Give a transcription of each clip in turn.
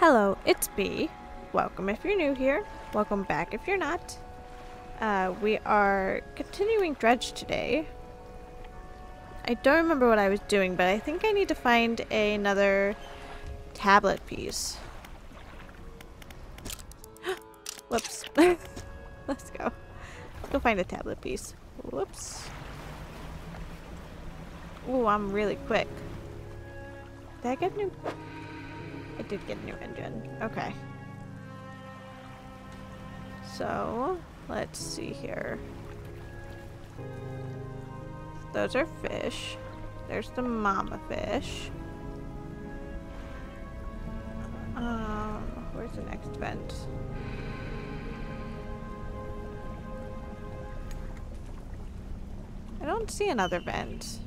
Hello, it's Bee. Welcome if you're new here. Welcome back if you're not. We are continuing Dredge today. I don't remember what I was doing, but I think I need to find another tablet piece. Whoops. Let's go. Let's go find a tablet piece. Whoops. Ooh, I'm really quick. Did I get new? I did get a new engine. Okay. So, let's see here. Those are fish. There's the mama fish. Where's the next vent? I don't see another vent.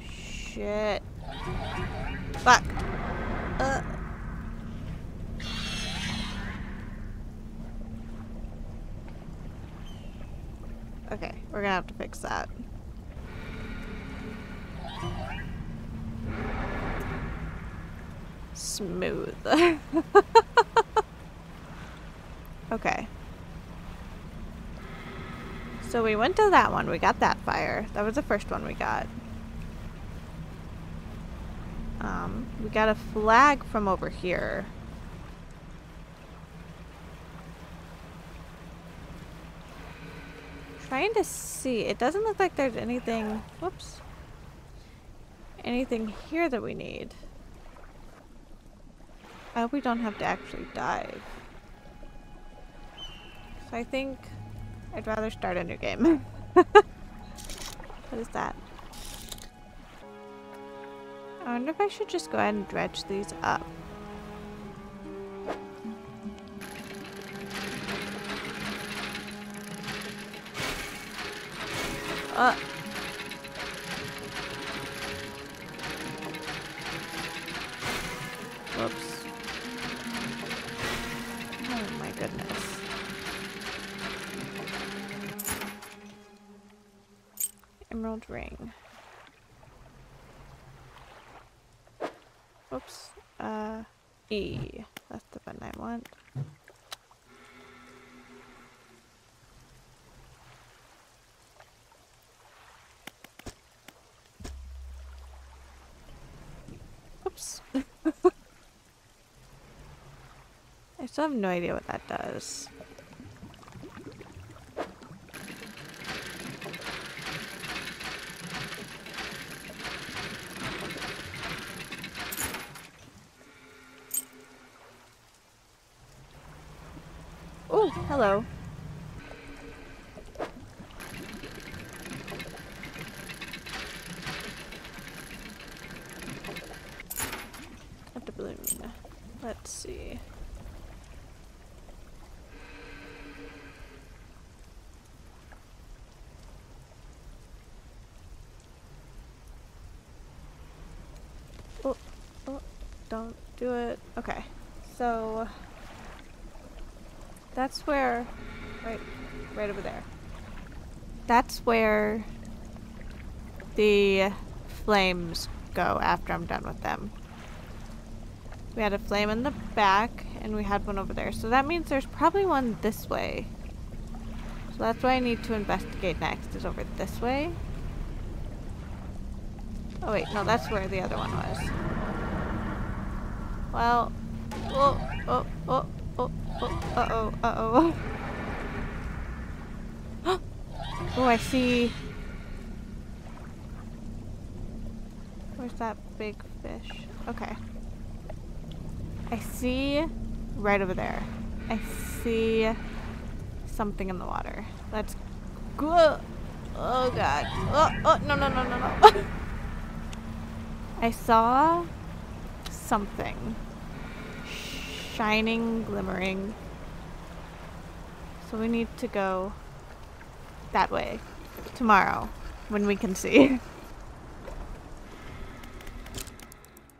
Shit. Fuck. Okay, we're gonna have to fix that. Smooth. Okay. So we went to that one. We got that fire. That was the first one we got. We got a flag from over here. Trying to see. It doesn't look like there's anything. Whoops. Anything here that we need. I hope we don't have to actually dive. So I think I'd rather start a new game. What is that? I wonder if I should just go ahead and dredge these up. Whoops. Oh my goodness. Emerald ring. Oops. E. That's the button I want. Oops. I still have no idea what that does. Hello. Not the balloon. Let's see. Oh, don't do it. Okay, so. That's where, right over there. That's where the flames go after I'm done with them. We had a flame in the back and we had one over there. So that means there's probably one this way. So that's what I need to investigate next, is over this way. Oh wait, no, that's where the other one was. Well, uh-oh. Oh, I see. Where's that big fish? Okay. I see right over there. I see something in the water. Let's go. Oh, God. Oh, no. I saw something. Shining, glimmering. So we need to go that way tomorrow when we can see.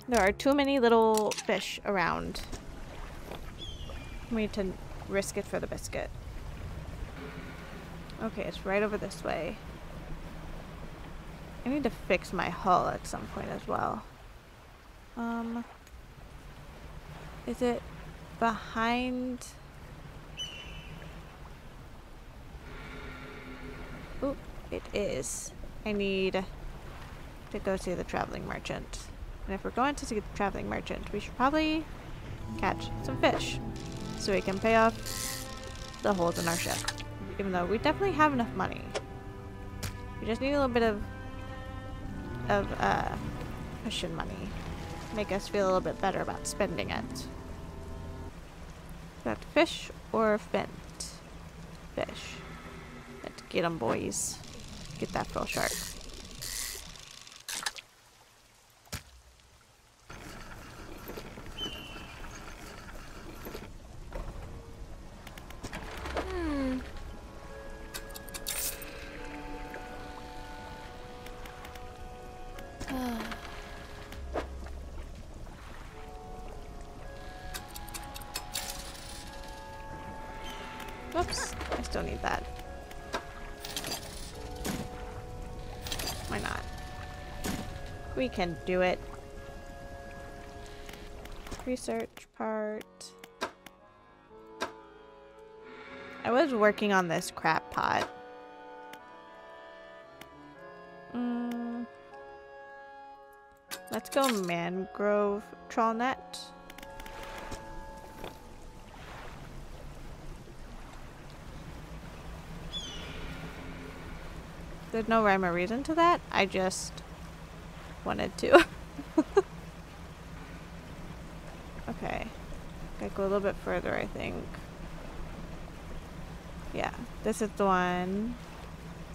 There are too many little fish around. We need to risk it for the biscuit. Okay, it's right over this way. I need to fix my hull at some point as well. Is it behind? Oop, it is. I need to go see the traveling merchant. And if we're going to see the traveling merchant, we should probably catch some fish so we can pay off the holes in our ship. Even though we definitely have enough money. We just need a little bit of cushion money. Make us feel a little bit better about spending it. Got fish or flint? Fish. Let's get them, boys. Get that little shark. Whoops, I still need that. Why not? We can do it. Research part. I was working on this crab pot. Let's go mangrove trawl net. There's no rhyme or reason to that. I just wanted to. Okay. Gotta go a little bit further, I think. Yeah, this is the one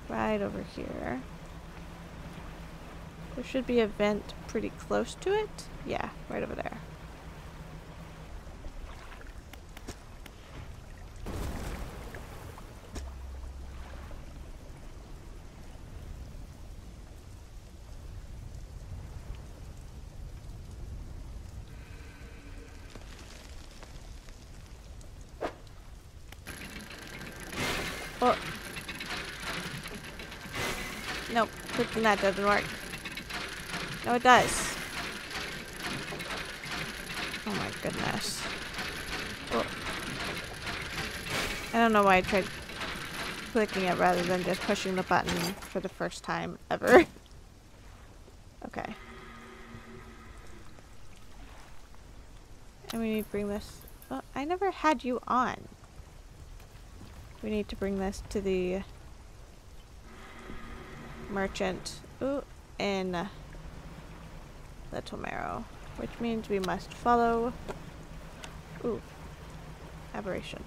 right over here. There should be a vent pretty close to it. Yeah, right over there. Oh. Nope, clicking that doesn't work. No, it does. Oh my goodness. Oh. I don't know why I tried clicking it rather than just pushing the button for the first time ever. Okay. And we need to bring this... Oh, I never had you on. We need to bring this to the merchant. Ooh, in Little Marrow, which means we must follow. Ooh, aberration.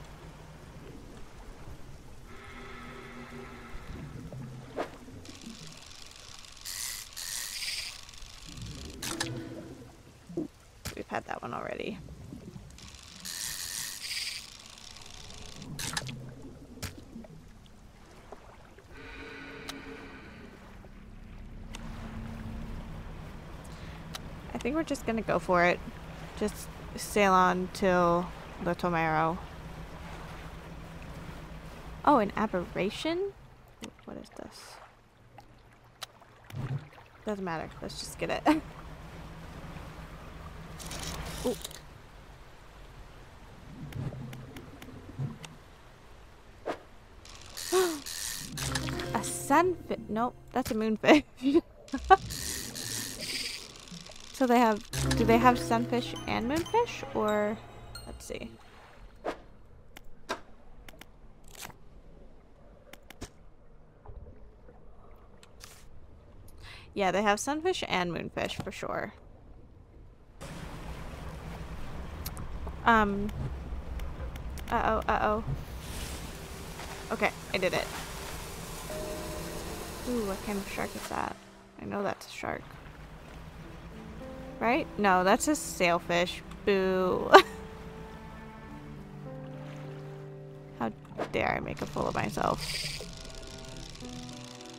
We've had that one already. I think we're just gonna go for it. Just sail on till Little Marrow. Oh, an aberration? What is this? Doesn't matter. Let's just get it. Ooh. A sunfish. Nope, that's a moonfish. So they have, do they have sunfish and moonfish, or, let's see. Yeah, they have sunfish and moonfish for sure. Okay, I did it. Ooh, what kind of shark is that? I know that's a shark. Right? No, that's a sailfish. Boo. How dare I make a fool of myself.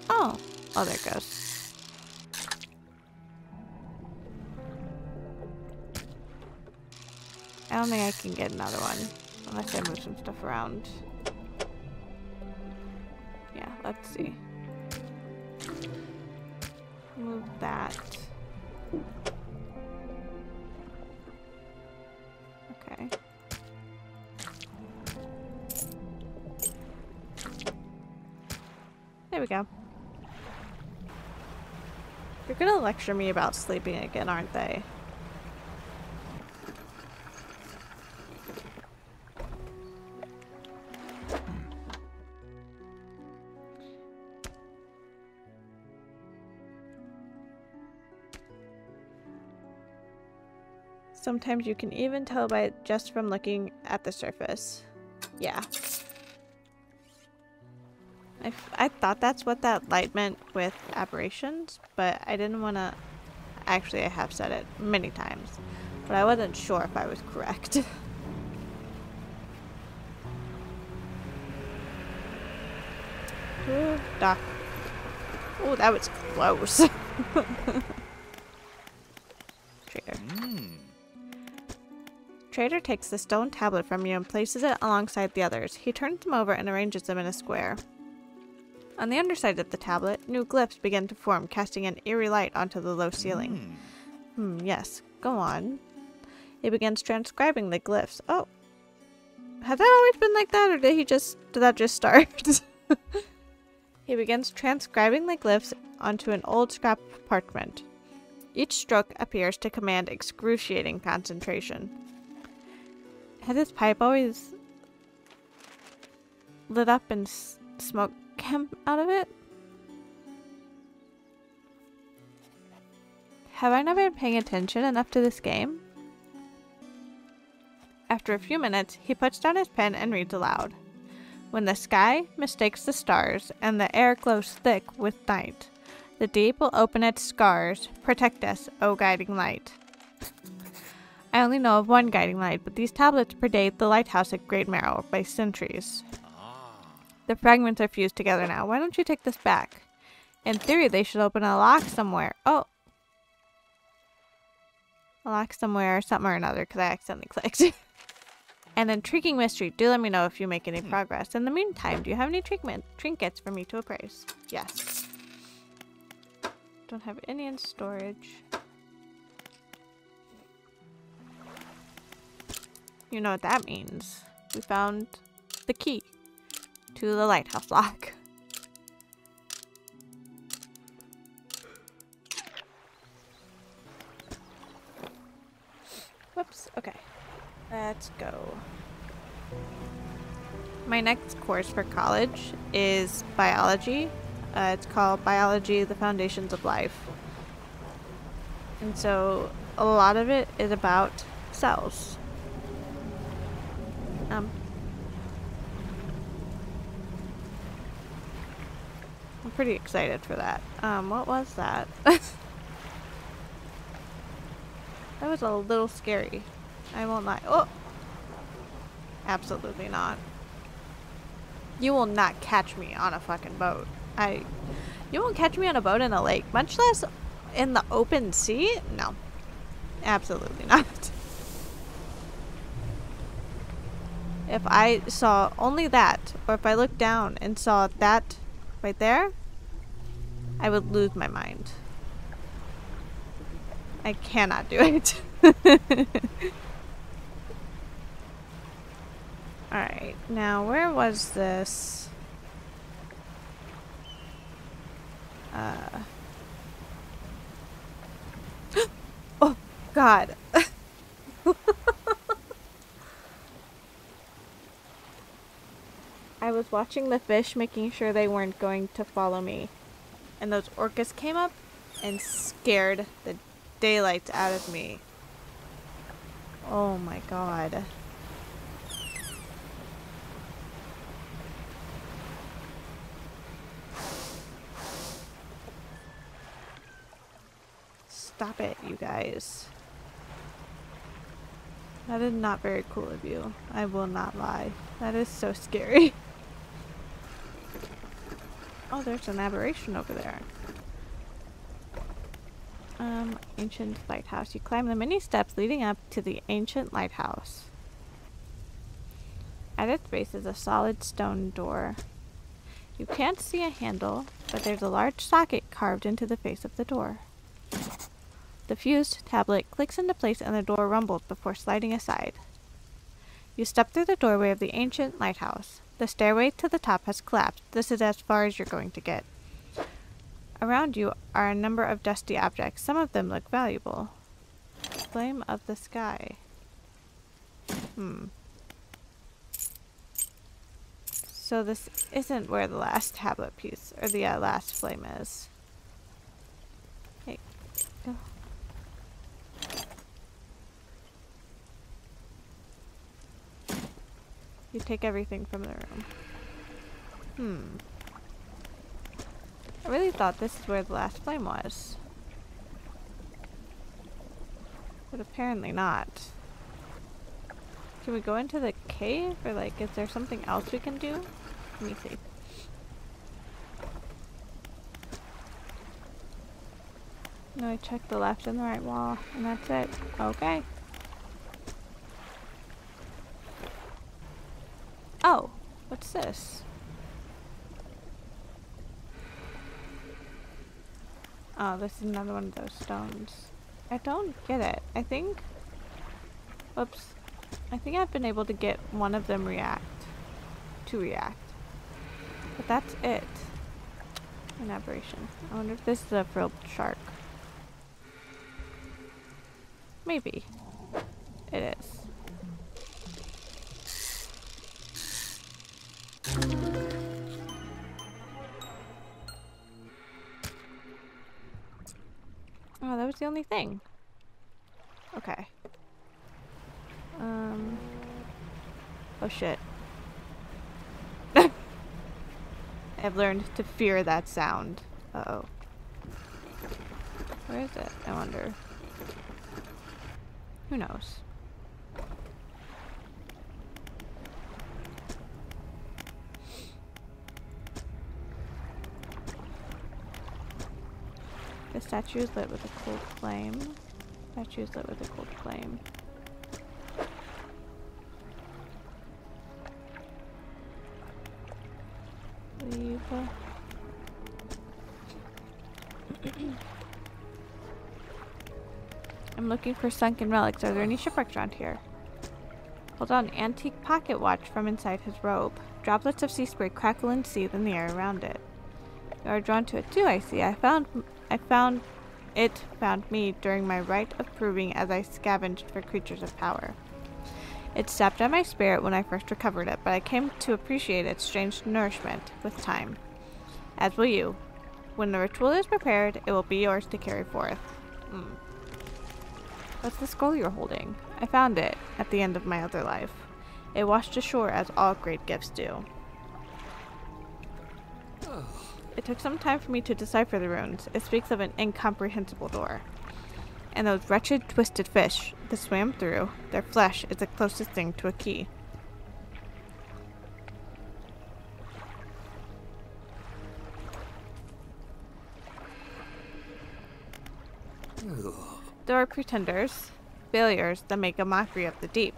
Oh. Oh, there it goes. I don't think I can get another one. Unless I move some stuff around. Yeah, let's see. Move that. Okay. There we go. They're gonna lecture me about sleeping again, aren't they? Sometimes you can even tell by just from looking at the surface. Yeah. I thought that's what that light meant with aberrations, but I didn't want to... Actually, I have said it many times, but I wasn't sure if I was correct. Ooh, dock. Ooh, that was close. Trigger. Trader takes the stone tablet from you and places it alongside the others. He turns them over and arranges them in a square. On the underside of the tablet, new glyphs begin to form, casting an eerie light onto the low ceiling. Yes, go on. He begins transcribing the glyphs. Oh. Had that always been like that, or did that just start? He begins transcribing the glyphs onto an old scrap of parchment. Each stroke appears to command excruciating concentration. Had this pipe always lit up and smoke came out of it? Have I never been paying attention enough to this game? After a few minutes, he puts down his pen and reads aloud. When the sky mistakes the stars and the air glows thick with night, the deep will open its scars. Protect us, O guiding light. I only know of one guiding light, but these tablets predate the lighthouse at Great Marrow by centuries. The fragments are fused together now. Why don't you take this back? In theory, they should open a lock somewhere. Oh! A lock somewhere, something or another, because I accidentally clicked. An intriguing mystery. Do let me know if you make any progress. In the meantime, do you have any trinkets for me to appraise? Yes. Don't have any in storage. You know what that means. We found the key to the lighthouse lock. Whoops, okay. Let's go. My next course for college is biology. It's called Biology, the Foundations of Life. And so a lot of it is about cells. I'm pretty excited for that. What was that? That was a little scary. I won't lie. Oh! Absolutely not. You will not catch me on a fucking boat. You won't catch me on a boat in a lake, much less in the open sea? No. Absolutely not. If I saw only that, or if I looked down and saw that right there, I would lose my mind. I cannot do it. Alright, now where was this? Oh, God. I was watching the fish, making sure they weren't going to follow me. And those orcas came up and scared the daylights out of me. Oh my god. Stop it, you guys. That is not very cool of you. I will not lie. That is so scary. Oh, there's an aberration over there. Ancient lighthouse. You climb the many steps leading up to the ancient lighthouse. At its base is a solid stone door. You can't see a handle, but there's a large socket carved into the face of the door. The fused tablet clicks into place and the door rumbles before sliding aside. You step through the doorway of the ancient lighthouse. The stairway to the top has collapsed. This is as far as you're going to get. Around you are a number of dusty objects. Some of them look valuable. Flame of the sky. So this isn't where the last tablet piece, or the last flame is. Hey, go. You take everything from the room. I really thought this is where the last flame was. But apparently not. Can we go into the cave? Or like, is there something else we can do? Let me see. No, I checked the left and the right wall, and that's it. Okay. Oh, what's this? Oh, this is another one of those stones. I don't get it. I think... Whoops. I think I've been able to get one of them to react. But that's it. An aberration. I wonder if this is a frilled shark. Maybe. It is. Oh, that was the only thing. Okay. Oh shit. I've learned to fear that sound. Uh-oh. Where is it? I wonder. Who knows? The statue is lit with a cold flame. Statue is lit with a cold flame. Leave. I'm looking for sunken relics. Are there any shipwrecks around here? Hold on. Antique pocket watch from inside his robe. Droplets of sea spray crackle and seethe in the air around it. You are drawn to it too, I see. It found me during my rite of proving as I scavenged for creatures of power. It sapped at my spirit when I first recovered it, but I came to appreciate its strange nourishment with time. As will you. When the ritual is prepared, it will be yours to carry forth. What's the skull you're holding? I found it at the end of my other life. It washed ashore as all great gifts do. It took some time for me to decipher the runes. It speaks of an incomprehensible door. And those wretched, twisted fish that swam through, their flesh is the closest thing to a key. Ugh. There are pretenders, failures that make a mockery of the deep.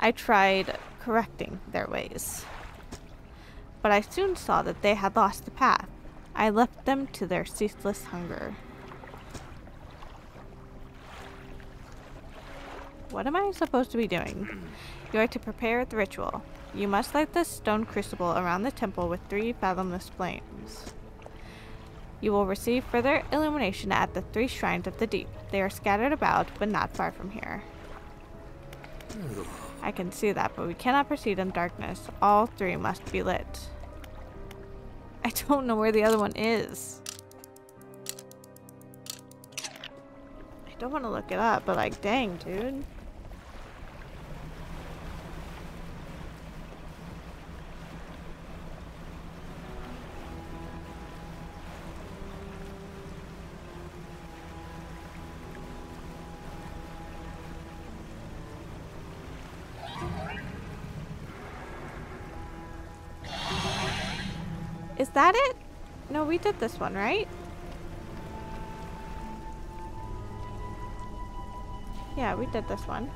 I tried correcting their ways, but I soon saw that they had lost the path. I left them to their ceaseless hunger. What am I supposed to be doing? You are to prepare the ritual. You must light this stone crucible around the temple with 3 fathomless flames. You will receive further illumination at the 3 shrines of the deep. They are scattered about, but not far from here. I can see that, but we cannot proceed in darkness. All 3 must be lit. I don't know where the other one is. I don't want to look it up, but like, dang, dude. Is that it? No, we did this one, right? Yeah, we did this one.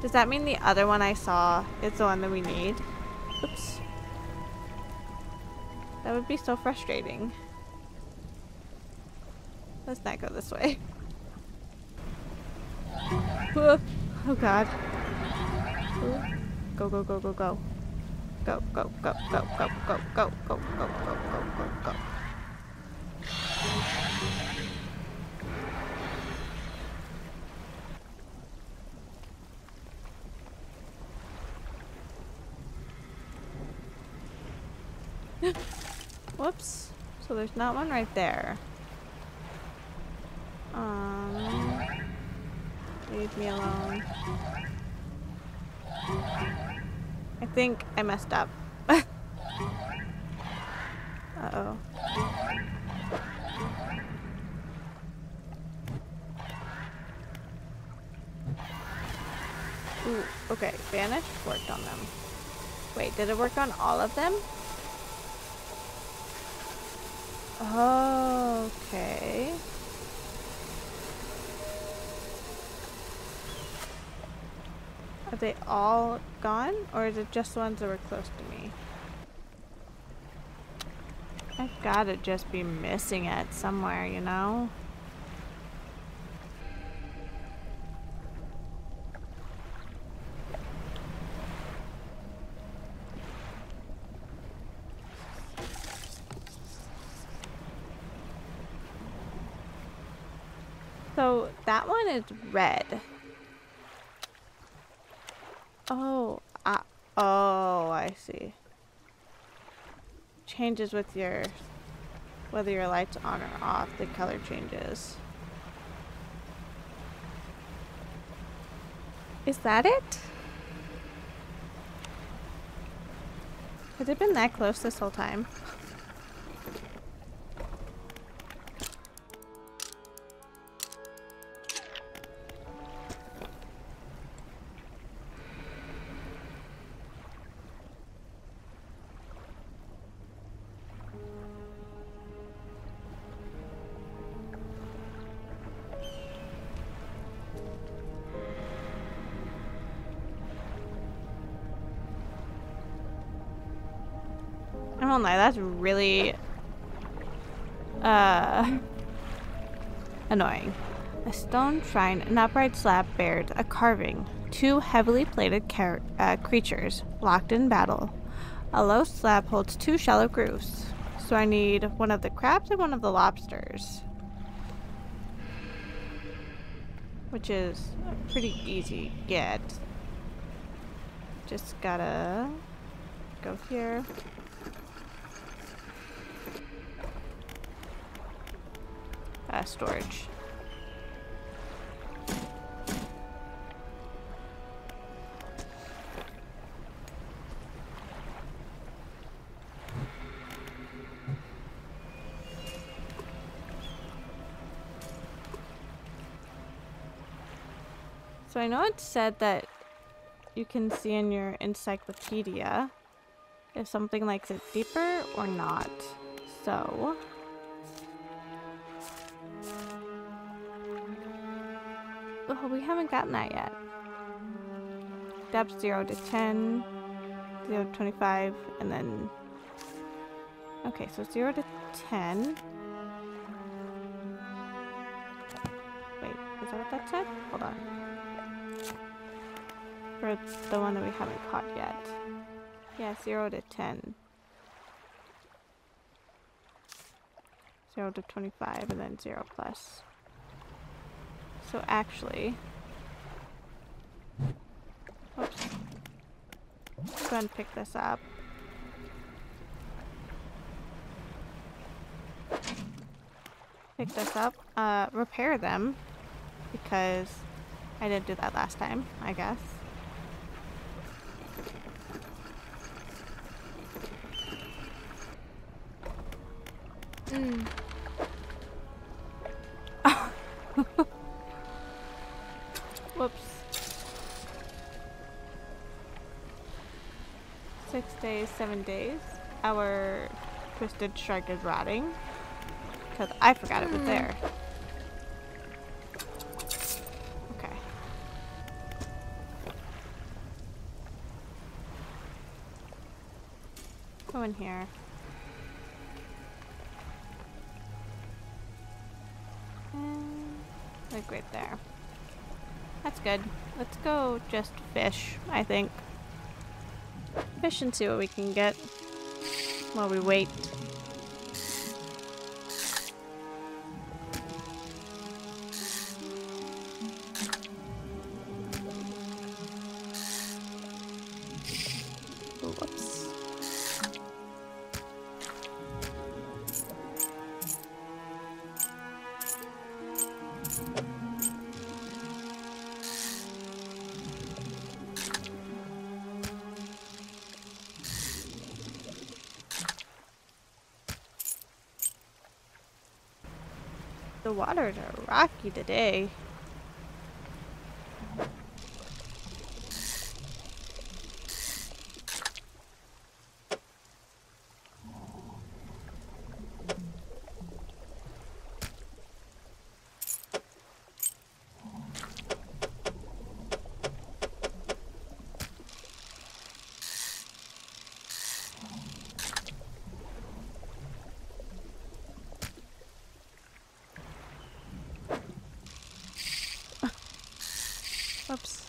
Does that mean the other one I saw is the one that we need? Oops. That would be so frustrating. Let's not go this way. Whoa. Oh god. Whoa. Go, go, go, go, go. Go, go, go, go, go, go, go, go, go, go, go, go, go. Whoops. So there's not one right there. Leave me alone. I think I messed up. Uh-oh. Ooh, okay. Vanish worked on them. Wait, did it work on all of them? Okay. Are they all gone? Or is it just the ones that were close to me? I've gotta just be missing it somewhere, you know? So that one is red. Oh, oh, I see. Changes with your, whether your light's on or off, the color changes. Is that it? Has it been that close this whole time? I won't lie, that's really annoying. A stone shrine, an upright slab bears a carving. Two heavily plated creatures locked in battle. A low slab holds two shallow grooves. So I need one of the crabs and one of the lobsters. Which is a pretty easy get. Just gotta go here. Storage. So I know it said that you can see in your encyclopedia if something likes it deeper or not. So oh, we haven't gotten that yet. Depth 0 to 10, 0 to 25, and then... Okay, so 0 to 10. Wait, is that what that said? Hold on. For the one that we haven't caught yet. Yeah, 0 to 10. 0 to 25, and then 0 plus. So actually, oops, let's go and pick this up. Pick this up, repair them, because I didn't do that last time, I guess. Mm. Whoops. 6 days, 7 days. Our twisted shark is rotting. Because I forgot it was there. Okay. Go in here. Like right there. That's good. Let's go just fish, I think. Fish and see what we can get while we wait. The waters are rocky today. Oops.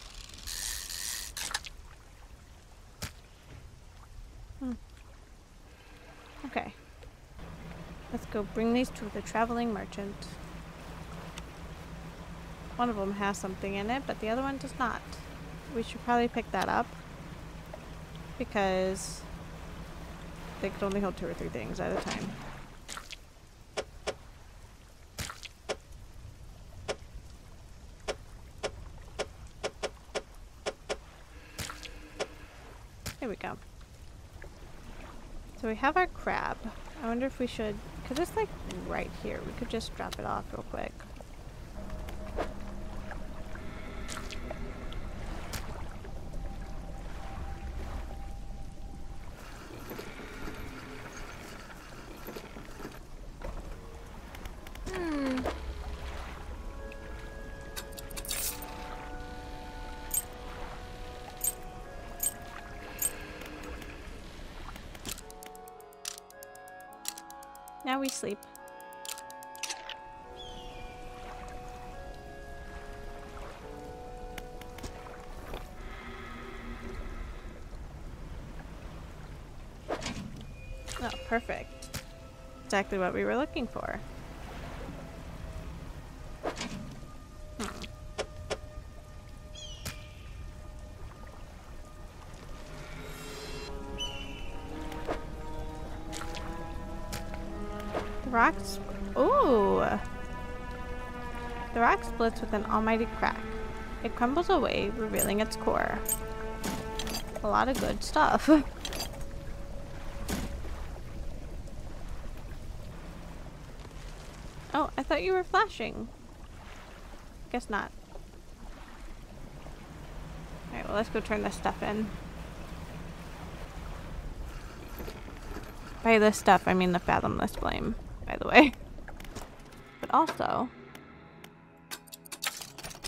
Okay. Let's go bring these to the traveling merchant. One of them has something in it, but the other one does not. We should probably pick that up because they could only hold 2 or 3 things at a time. Here we go. So we have our crab. I wonder if we should, because it's like right here. We could just drop it off real quick. Now we sleep. Oh, perfect. Exactly what we were looking for. Rocks. Ooh! The rock splits with an almighty crack. It crumbles away, revealing its core. A lot of good stuff. Oh, I thought you were flashing. Guess not. Alright, well, let's go turn this stuff in. By this stuff, I mean the Fathomless Flame. By the way. But also,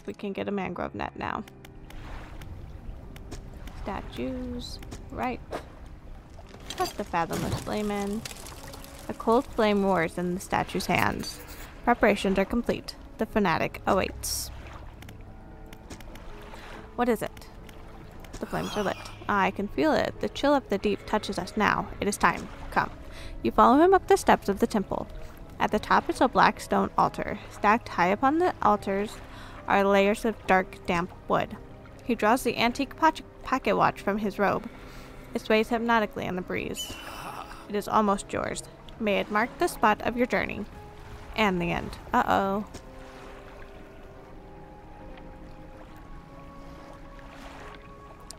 we can get a mangrove net now. Statues. Right. Put the Fathomless Flame in. A cold flame roars in the statue's hands. Preparations are complete. The fanatic awaits. What is it? The flames are lit. I can feel it. The chill of the deep touches us now. It is time. Come. You follow him up the steps of the temple. At the top is a black stone altar. Stacked high upon the altars are layers of dark, damp wood. He draws the antique pocket watch from his robe. It sways hypnotically in the breeze. It is almost yours. May it mark the spot of your journey. And the end. Uh-oh.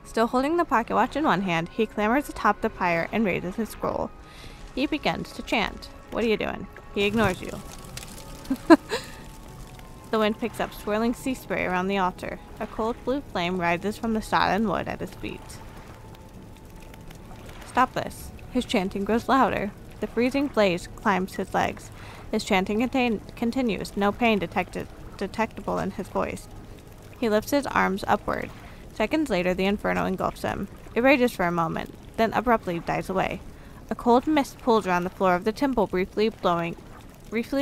Still holding the pocket watch in one hand, he clambers atop the pyre and raises his scroll. He begins to chant. What are you doing? He ignores you. The wind picks up swirling sea spray around the altar. A cold blue flame rises from the sodden wood at his feet. Stop this. His chanting grows louder. The freezing blaze climbs his legs. His chanting continues, no pain detectable in his voice. He lifts his arms upward. Seconds later, the inferno engulfs him. It rages for a moment, then abruptly dies away. A cold mist pulls around the floor of the temple, briefly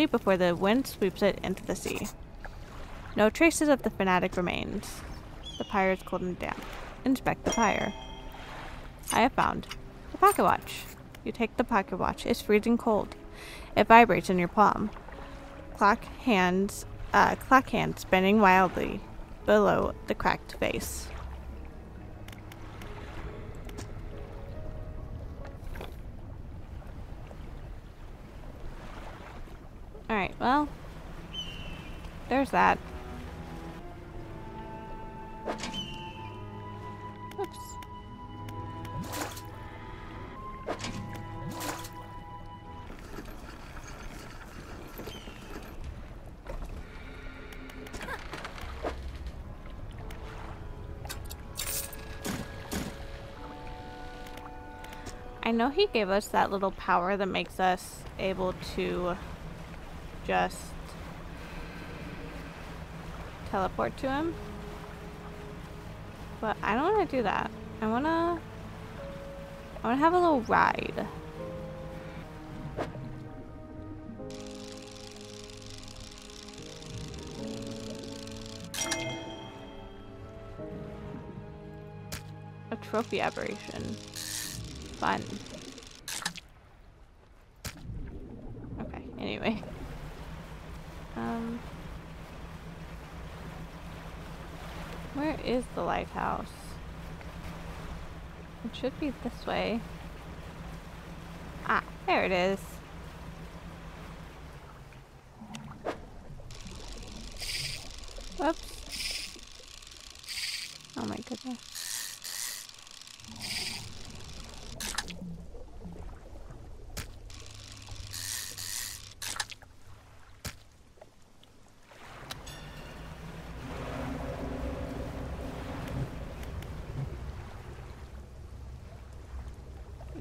before the wind sweeps it into the sea. No traces of the fanatic remains. The pyre is cold and damp. Inspect the pyre. I have found the pocket watch. You take the pocket watch. It's freezing cold. It vibrates in your palm. Clock hands spinning wildly below the cracked face. Alright, well, there's that. Oops. I know he gave us that little power that makes us able to just teleport to him, but I don't want to do that. I want to have a little ride. A trophy aberration. Fun. Okay, anyway. Where is the lighthouse? It should be this way. Ah, there it is. Whoops. Oh my goodness.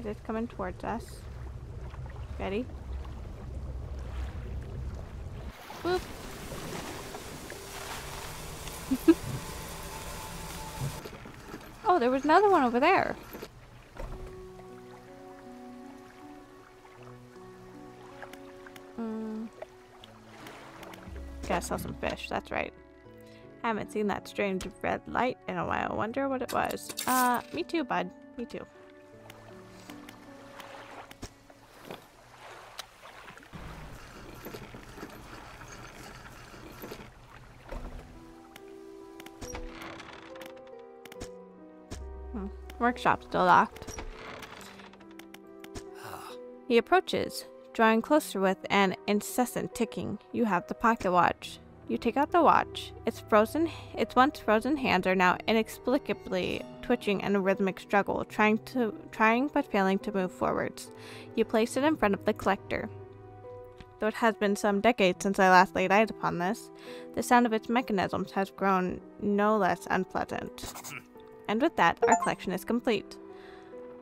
It's coming towards us. Ready? Boop. Oh, there was another one over there. Gotta sell some fish, that's right. I haven't seen that strange red light in a while. Wonder what it was. Me too, bud. Me too. Workshop still locked. He approaches, drawing closer with an incessant ticking. You have the pocket watch. You take out the watch. Its once frozen hands are now inexplicably twitching in a rhythmic struggle, trying but failing to move forwards. You place it in front of the collector. Though it has been some decades since I last laid eyes upon this, the sound of its mechanisms has grown no less unpleasant. And with that, our collection is complete.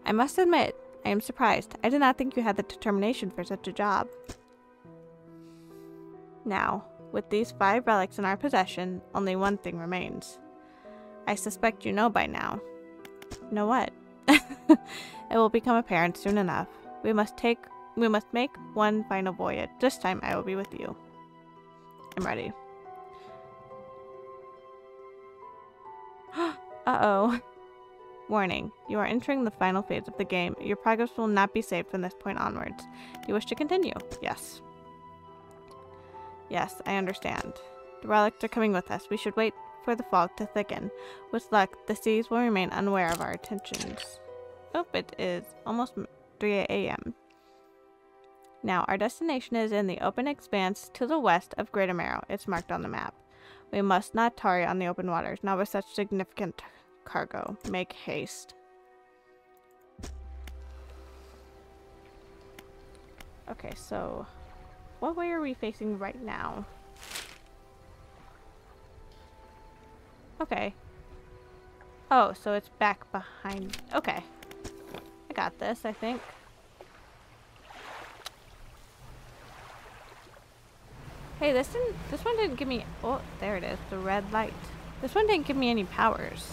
I must admit, I am surprised. I did not think you had the determination for such a job. Now, with these 5 relics in our possession, only one thing remains. I suspect you know by now. Know what? It will become apparent soon enough. We must make one final voyage. This time I will be with you. I'm ready. Uh-oh. Warning. You are entering the final phase of the game. Your progress will not be saved from this point onwards. Do you wish to continue? Yes. Yes, I understand. The relics are coming with us. We should wait for the fog to thicken. With luck, the seas will remain unaware of our attentions. Oh, it is almost 3 a.m. Now, our destination is in the open expanse to the west of Great Marrow. It's marked on the map. We must not tarry on the open waters, not with such significant cargo. Make haste. Okay, so what way are we facing right now? Okay. Oh, so it's back behind. Okay. I got this, I think. Hey, this one didn't give me, oh, there it is, the red light. This one didn't give me any powers.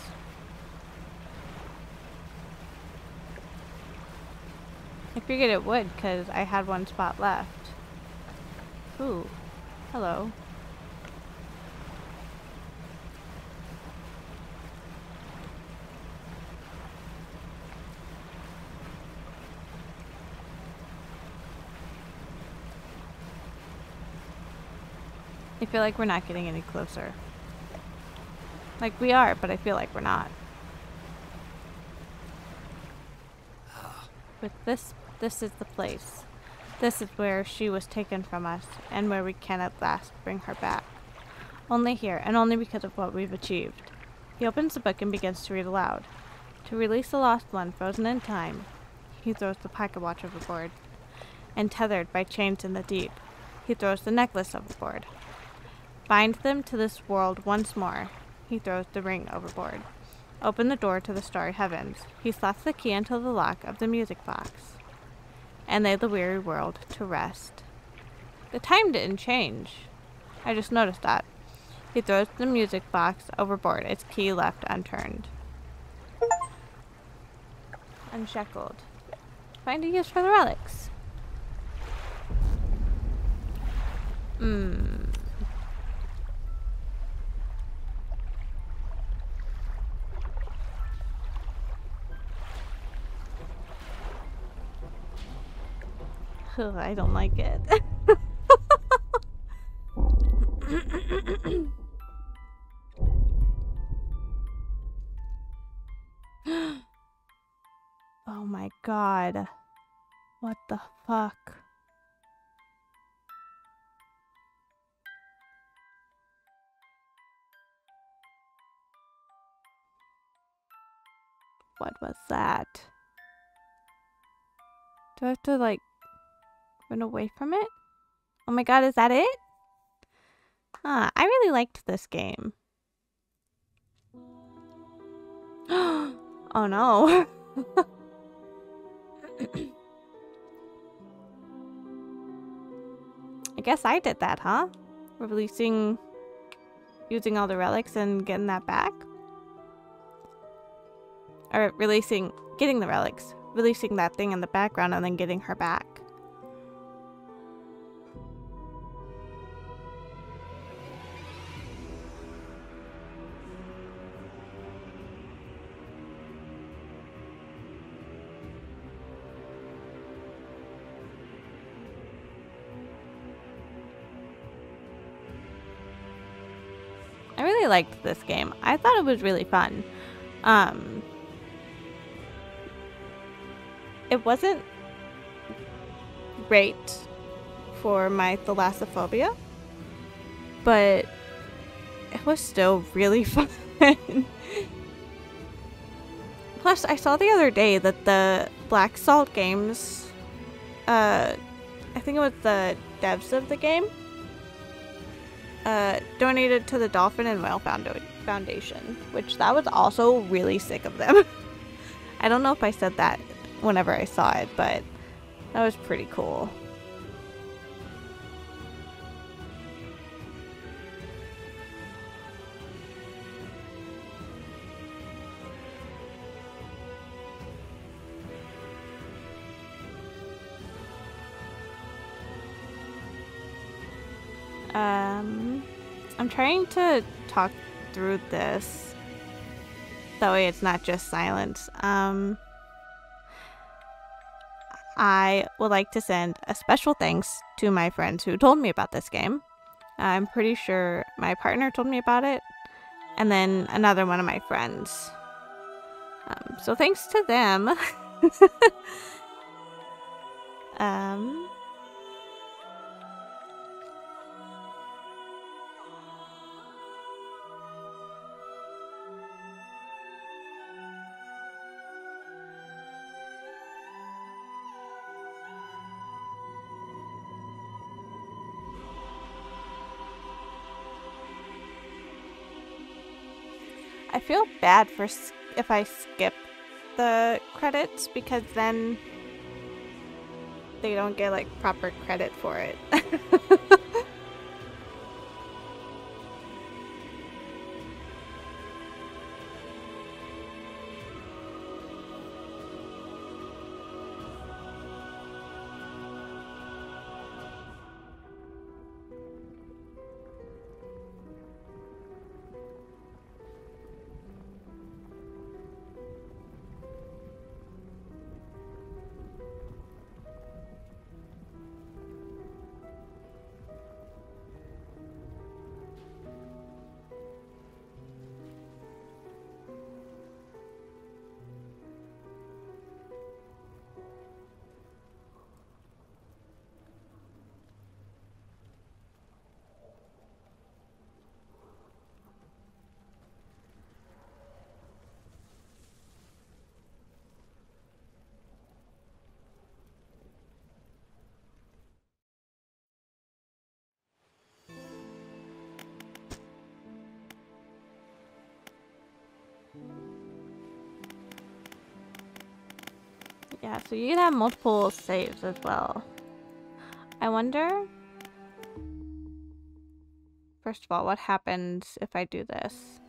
I figured it would, because I had one spot left. Ooh, hello. I feel like we're not getting any closer. Like, we are, but I feel like we're not. But this is the place. This is where she was taken from us, and where we can at last bring her back. Only here, and only because of what we've achieved. He opens the book and begins to read aloud. To release the lost one, frozen in time, he throws the pocket watch overboard, and tethered by chains in the deep, he throws the necklace overboard. Bind them to this world once more, he throws the ring overboard. Open the door to the starry heavens. He slots the key into the lock of the music box, and lay the weary world to rest. The time didn't change. I just noticed that. He throws the music box overboard, its key left unturned. Unshackled. Find a use for the relics. Ugh, I don't like it. Oh my god. What the fuck? What was that? Do I have to, like, run away from it? Oh my god, is that it? Ah, I really liked this game. Oh no. I guess I did that, huh? Releasing, using all the relics and getting that back? Or releasing, getting the relics, releasing that thing in the background and then getting her back. I really liked this game. I thought it was really fun. It wasn't great for my thalassophobia, but it was still really fun. Plus, I saw the other day that the Black Salt Games, I think it was the devs of the game, donated to the Dolphin and Whale Foundation, which that was also really sick of them. I don't know if I said that whenever I saw it, but that was pretty cool. I'm trying to talk through this, that way it's not just silence. I would like to send a special thanks to my friends who told me about this game. I'm pretty sure my partner told me about it, and then another one of my friends. So thanks to them. I feel bad for if I skip the credits, because then they don't get, like, proper credit for it. Yeah, so you can have multiple saves as well. I wonder... First of all, what happens if I do this?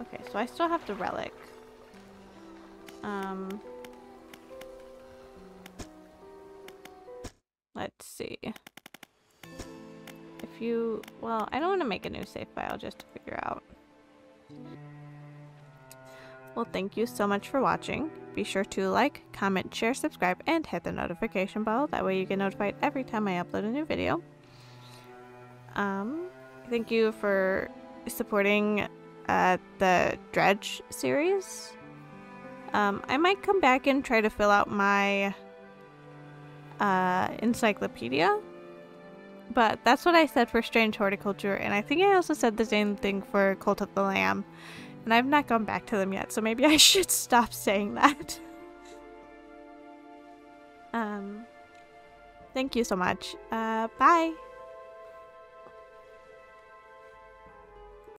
Okay, so I still have the relic. Let's see. If you... Well, I don't want to make a new save file just to figure out. Well, thank you so much for watching. Be sure to like, comment, share, subscribe, and hit the notification bell. That way you get notified every time I upload a new video. Thank you for supporting the Dredge series. I might come back and try to fill out my encyclopedia. But that's what I said for Strange Horticulture, and I think I also said the same thing for Cult of the Lamb. And I've not gone back to them yet, so maybe I should stop saying that. Thank you so much. Bye!